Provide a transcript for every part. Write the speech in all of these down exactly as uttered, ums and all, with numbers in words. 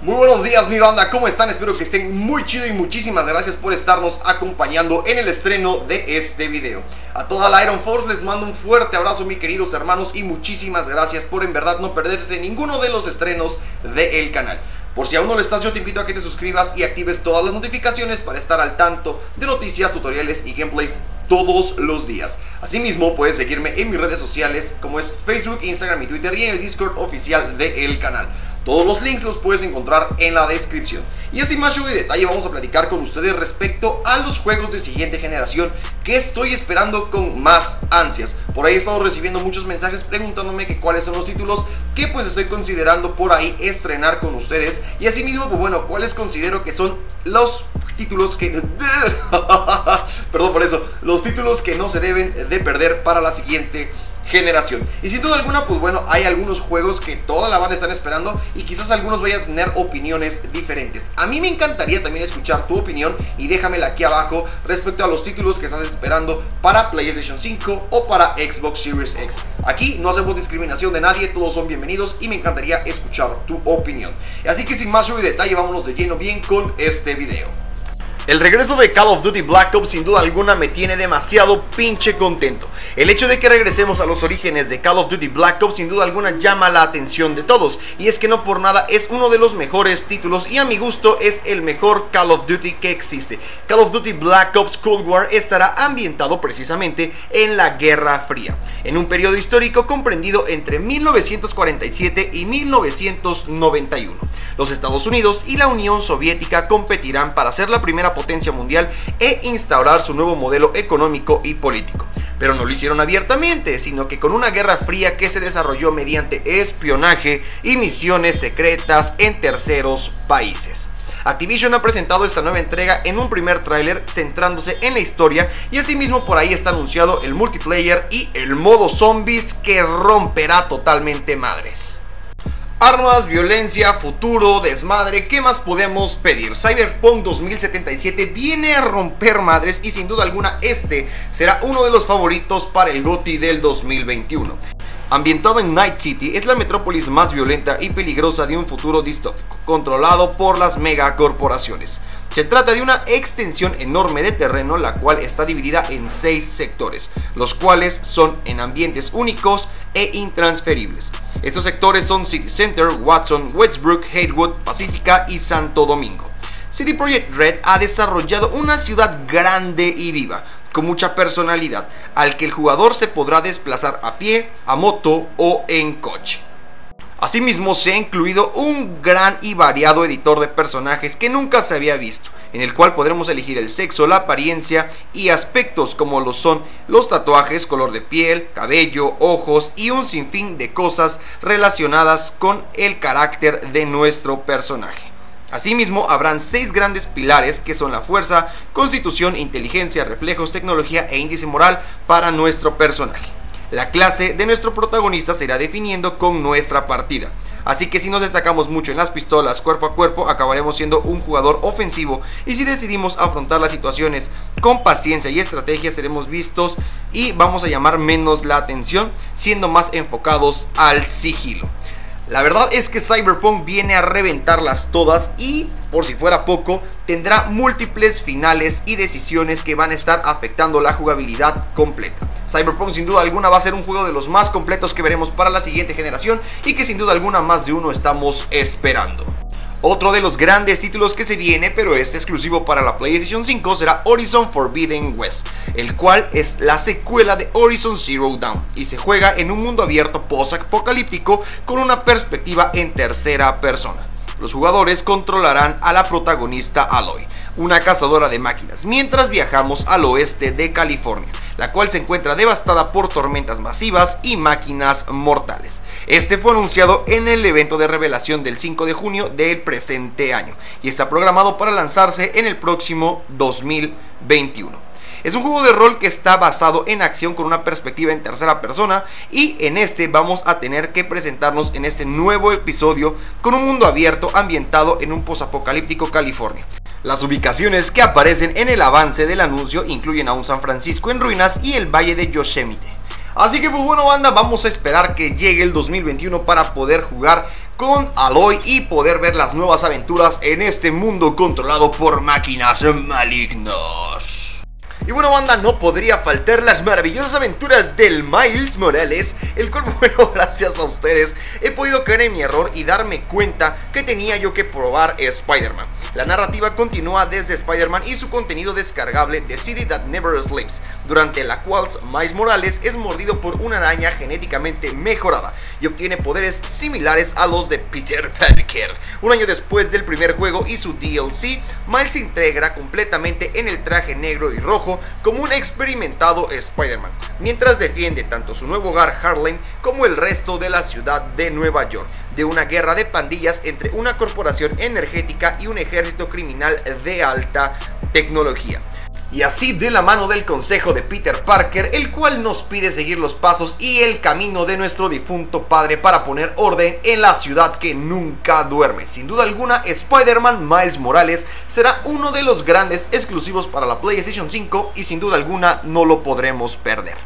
Muy buenos días mi banda, ¿cómo están? Espero que estén muy chido y muchísimas gracias por estarnos acompañando en el estreno de este video. A toda la Iron Force les mando un fuerte abrazo mis queridos hermanos y muchísimas gracias por en verdad no perderse ninguno de los estrenos del canal. Por si aún no lo estás, yo te invito a que te suscribas y actives todas las notificaciones para estar al tanto de noticias, tutoriales y gameplays todos los días. Asimismo, puedes seguirme en mis redes sociales como es Facebook, Instagram y Twitter y en el Discord oficial del canal. Todos los links los puedes encontrar en la descripción. Y así más show y detalle vamos a platicar con ustedes respecto a los juegos de siguiente generación que estoy esperando con más ansias. Por ahí he estado recibiendo muchos mensajes preguntándome que cuáles son los títulos que pues estoy considerando por ahí estrenar con ustedes. Y asimismo, pues bueno, cuáles considero que son los títulos que... Perdón por eso. Los títulos que no se deben de perder para la siguiente generación. Y sin duda alguna, pues bueno, hay algunos juegos que toda la banda están esperando y quizás algunos vayan a tener opiniones diferentes. A mí me encantaría también escuchar tu opinión y déjamela aquí abajo respecto a los títulos que estás esperando para PlayStation cinco o para Xbox Series X. Aquí no hacemos discriminación de nadie, todos son bienvenidos y me encantaría escuchar tu opinión. Así que sin más sobre detalle, vámonos de lleno bien con este video. El regreso de Call of Duty Black Ops sin duda alguna me tiene demasiado pinche contento. El hecho de que regresemos a los orígenes de Call of Duty Black Ops sin duda alguna llama la atención de todos. Y es que no por nada es uno de los mejores títulos y a mi gusto es el mejor Call of Duty que existe. Call of Duty Black Ops Cold War estará ambientado precisamente en la Guerra Fría, en un periodo histórico comprendido entre mil novecientos cuarenta y siete y mil novecientos noventa y uno. Los Estados Unidos y la Unión Soviética competirán para ser la primera potencia mundial e instaurar su nuevo modelo económico y político. Pero no lo hicieron abiertamente, sino que con una guerra fría que se desarrolló mediante espionaje y misiones secretas en terceros países. Activision ha presentado esta nueva entrega en un primer tráiler centrándose en la historia y asimismo por ahí está anunciado el multiplayer y el modo zombies que romperá totalmente madres. Armas, violencia, futuro, desmadre, ¿qué más podemos pedir? Cyberpunk dos mil setenta y siete viene a romper madres y sin duda alguna este será uno de los favoritos para el GOTY del dos mil veintiuno. Ambientado en Night City, es la metrópolis más violenta y peligrosa de un futuro distópico, controlado por las megacorporaciones. Se trata de una extensión enorme de terreno, la cual está dividida en seis sectores, los cuales son en ambientes únicos e intransferibles. Estos sectores son City Center, Watson, Westbrook, Hatewood, Pacífica y Santo Domingo. C D Projekt Red ha desarrollado una ciudad grande y viva, con mucha personalidad, al que el jugador se podrá desplazar a pie, a moto o en coche. Asimismo, se ha incluido un gran y variado editor de personajes que nunca se había visto, en el cual podremos elegir el sexo, la apariencia y aspectos como lo son los tatuajes, color de piel, cabello, ojos y un sinfín de cosas relacionadas con el carácter de nuestro personaje. Asimismo, habrán seis grandes pilares que son la fuerza, constitución, inteligencia, reflejos, tecnología e índice moral para nuestro personaje. La clase de nuestro protagonista se irá definiendo con nuestra partida, así que si nos destacamos mucho en las pistolas cuerpo a cuerpo acabaremos siendo un jugador ofensivo y si decidimos afrontar las situaciones con paciencia y estrategia seremos vistos y vamos a llamar menos la atención siendo más enfocados al sigilo. La verdad es que Cyberpunk viene a reventarlas todas y, por si fuera poco, tendrá múltiples finales y decisiones que van a estar afectando la jugabilidad completa. Cyberpunk sin duda alguna va a ser un juego de los más completos que veremos para la siguiente generación y que sin duda alguna más de uno estamos esperando. Otro de los grandes títulos que se viene, pero este exclusivo para la PlayStation cinco, será Horizon Forbidden West, el cual es la secuela de Horizon Zero Dawn y se juega en un mundo abierto post-apocalíptico con una perspectiva en tercera persona. Los jugadores controlarán a la protagonista Aloy, una cazadora de máquinas, mientras viajamos al oeste de California, la cual se encuentra devastada por tormentas masivas y máquinas mortales. Este fue anunciado en el evento de revelación del cinco de junio del presente año y está programado para lanzarse en el próximo dos mil veintiuno. Es un juego de rol que está basado en acción con una perspectiva en tercera persona y en este vamos a tener que presentarnos en este nuevo episodio con un mundo abierto ambientado en un posapocalíptico California. Las ubicaciones que aparecen en el avance del anuncio incluyen a un San Francisco en ruinas y el Valle de Yosemite. Así que pues bueno, banda, vamos a esperar que llegue el dos mil veintiuno para poder jugar con Aloy y poder ver las nuevas aventuras en este mundo controlado por máquinas malignas. Y bueno, banda, no podría faltar las maravillosas aventuras del Miles Morales, el cual, bueno, gracias a ustedes he podido caer en mi error y darme cuenta que tenía yo que probar Spider-Man. La narrativa continúa desde Spider-Man y su contenido descargable de C D That Never Sleeps, durante la cual Miles Morales es mordido por una araña genéticamente mejorada y obtiene poderes similares a los de Peter Parker. Un año después del primer juego y su D L C, Miles se integra completamente en el traje negro y rojo como un experimentado Spider-Man, mientras defiende tanto su nuevo hogar Harlem como el resto de la ciudad de Nueva York de una guerra de pandillas entre una corporación energética y un ejército criminal de alta tecnología. Y así, de la mano del consejo de Peter Parker, el cual nos pide seguir los pasos y el camino de nuestro difunto padre para poner orden en la ciudad que nunca duerme. Sin duda alguna, Spider-Man Miles Morales será uno de los grandes exclusivos para la PlayStation cinco y sin duda alguna no lo podremos perder.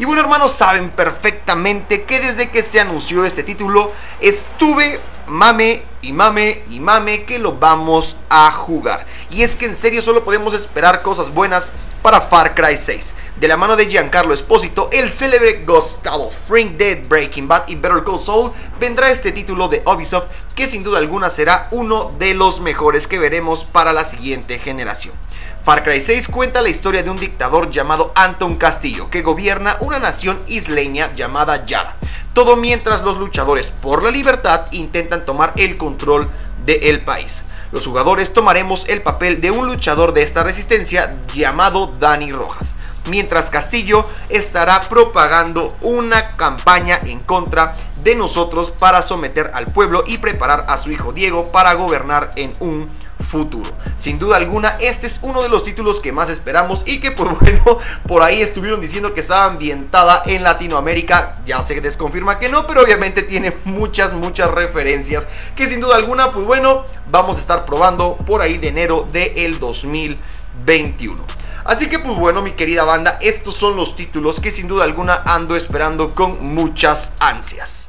Y bueno, hermanos, saben perfectamente que desde que se anunció este título estuve mame y mame y mame que lo vamos a jugar. Y es que en serio solo podemos esperar cosas buenas para Far Cry seis. De la mano de Giancarlo Espósito, el célebre Gustavo Fring de Breaking Bad y Better Call Saul, vendrá este título de Ubisoft que sin duda alguna será uno de los mejores que veremos para la siguiente generación. Far Cry seis cuenta la historia de un dictador llamado Anton Castillo, que gobierna una nación isleña llamada Yara, todo mientras los luchadores por la libertad intentan tomar el control del país. Los jugadores tomaremos el papel de un luchador de esta resistencia llamado Dani Rojas, mientras Castillo estará propagando una campaña en contra de nosotros para someter al pueblo y preparar a su hijo Diego para gobernar en un futuro. Sin duda alguna, este es uno de los títulos que más esperamos y que, pues bueno, por ahí estuvieron diciendo que estaba ambientada en Latinoamérica. Ya se desconfirma que no, pero obviamente tiene muchas, muchas referencias que sin duda alguna, pues bueno, vamos a estar probando por ahí de enero del dos mil veintiuno. Así que pues bueno, mi querida banda, estos son los títulos que sin duda alguna ando esperando con muchas ansias.